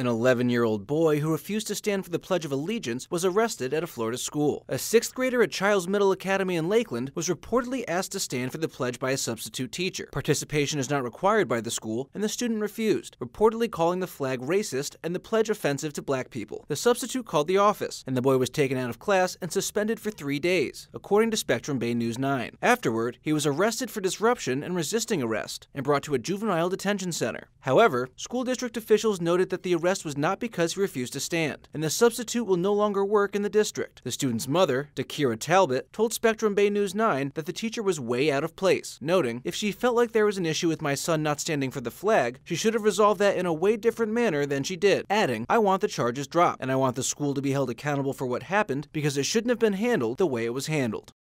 An 11-year-old boy who refused to stand for the Pledge of Allegiance was arrested at a Florida school. A 6th grader at Chiles Middle Academy in Lakeland was reportedly asked to stand for the pledge by a substitute teacher. Participation is not required by the school, and the student refused, reportedly calling the flag racist and the pledge offensive to black people. The substitute called the office, and the boy was taken out of class and suspended for 3 days, according to Spectrum Bay News 9. Afterward, he was arrested for disruption and resisting arrest and brought to a juvenile detention center. However, school district officials noted that the arrest was not because he refused to stand, and the substitute will no longer work in the district. The student's mother, Dakira Talbot, told Spectrum Bay News 9 that the teacher was way out of place, noting, "If she felt like there was an issue with my son not standing for the flag, she should have resolved that in a way different manner than she did," adding, "I want the charges dropped, and I want the school to be held accountable for what happened because it shouldn't have been handled the way it was handled."